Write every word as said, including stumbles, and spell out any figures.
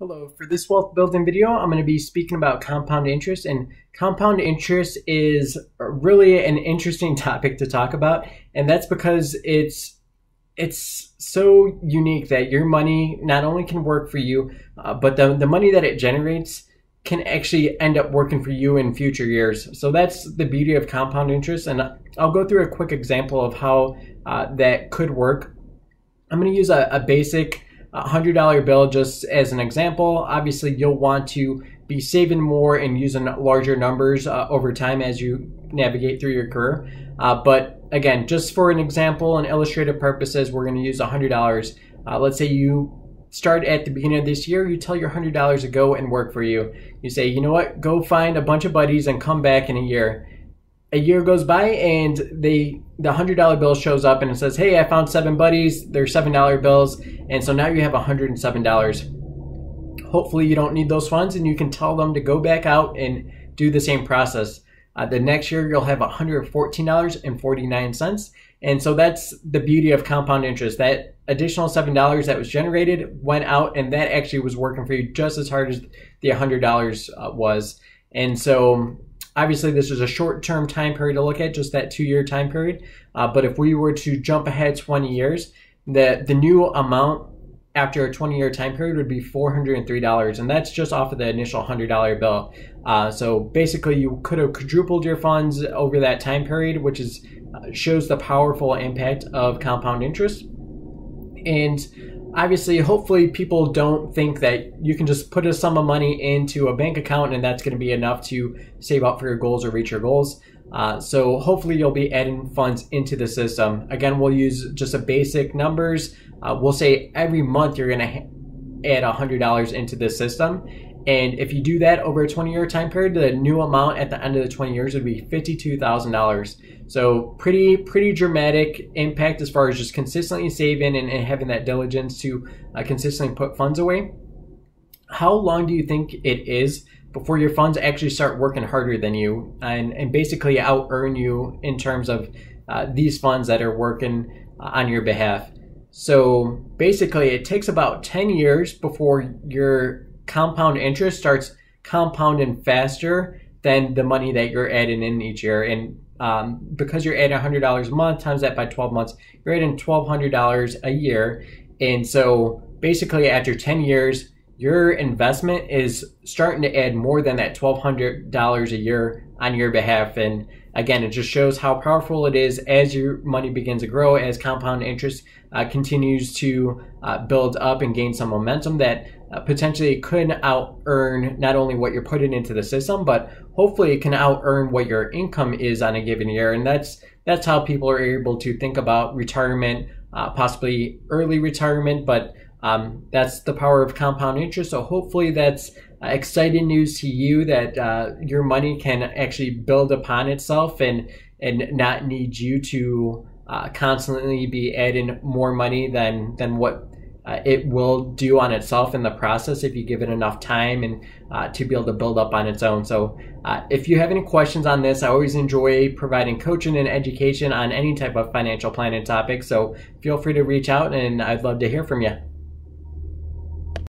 Hello, for this wealth building video, I'm going to be speaking about compound interest, and compound interest is really an interesting topic to talk about, and that's because it's it's so unique that your money not only can work for you, uh, but the, the money that it generates can actually end up working for you in future years. So that's the beauty of compound interest, and I'll go through a quick example of how uh, that could work. I'm going to use a, a basic one hundred dollar bill just as an example. Obviously, you'll want to be saving more and using larger numbers uh, over time as you navigate through your career. Uh, but again, just for an example and illustrative purposes, we're going to use one hundred dollars. Uh, let's say you start at the beginning of this year, you tell your one hundred dollars to go and work for you. You say, you know what, go find a bunch of buddies and come back in a year. A year goes by and they, the one hundred dollar bill shows up and it says, hey, I found seven buddies, they're seven dollar bills, and so now you have one hundred seven dollars. Hopefully you don't need those funds and you can tell them to go back out and do the same process. Uh, the next year you'll have one hundred fourteen dollars and forty-nine cents, and so that's the beauty of compound interest. That additional seven dollars that was generated went out and that actually was working for you just as hard as the one hundred dollars uh, was. And so obviously, this is a short-term time period to look at, just that two-year time period. Uh, but if we were to jump ahead twenty years, the, the new amount after a twenty-year time period would be four hundred three dollars, and that's just off of the initial one hundred dollar bill. Uh, so basically, you could have quadrupled your funds over that time period, which is uh, shows the powerful impact of compound interest. And obviously, hopefully people don't think that you can just put a sum of money into a bank account and that's going to be enough to save up for your goals or reach your goals. Uh, so hopefully you'll be adding funds into the system. Again, we'll use just a basic numbers. Uh, we'll say every month you're going to add one hundred dollars into this system. And if you do that over a twenty-year time period, the new amount at the end of the twenty years would be fifty-two thousand dollars. So pretty pretty dramatic impact as far as just consistently saving and, and having that diligence to uh, consistently put funds away. How long do you think it is before your funds actually start working harder than you and, and basically out earn you in terms of uh, these funds that are working uh, on your behalf? So basically it takes about ten years before your compound interest starts compounding faster than the money that you're adding in each year. And um, because you're adding one hundred dollars a month, times that by twelve months, you're adding twelve hundred dollars a year. And so basically after ten years, your investment is starting to add more than that twelve hundred dollars a year on your behalf. And again, it just shows how powerful it is as your money begins to grow, as compound interest uh, continues to uh, build up and gain some momentum that uh, potentially could out earn not only what you're putting into the system, but hopefully it can out earn what your income is on a given year. And that's, that's how people are able to think about retirement, uh, possibly early retirement, but Um, that's the power of compound interest. So hopefully that's uh, exciting news to you, that uh, your money can actually build upon itself and, and not need you to uh, constantly be adding more money than, than what uh, it will do on itself in the process if you give it enough time and uh, to be able to build up on its own. So uh, if you have any questions on this, I always enjoy providing coaching and education on any type of financial planning topic. So feel free to reach out and I'd love to hear from you.